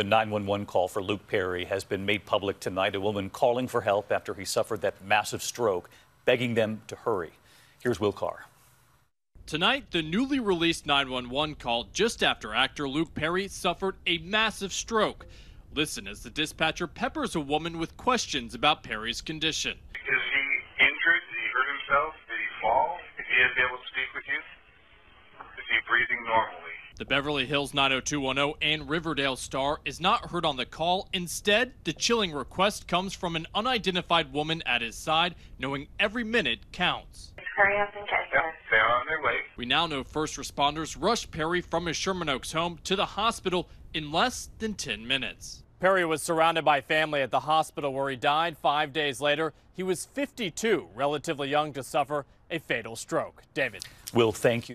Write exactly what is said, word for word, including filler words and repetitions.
The nine one one call for Luke Perry has been made public tonight. A woman calling for help after he suffered that massive stroke, begging them to hurry. Here's Will Carr. Tonight, the newly released nine one one call just after actor Luke Perry suffered a massive stroke. Listen as the dispatcher peppers a woman with questions about Perry's condition. Is he injured? Did he hurt himself? Did he fall? Is he able to speak with you? Is he breathing normally? The Beverly Hills nine oh two one oh and Riverdale star is not heard on the call. Instead, the chilling request comes from an unidentified woman at his side, knowing every minute counts. Hurry up and get there. They're on their way. We now know first responders rushed Perry from his Sherman Oaks home to the hospital in less than ten minutes. Perry was surrounded by family at the hospital where he died five days later. He was fifty-two, relatively young to suffer a fatal stroke. David. Will, thank you.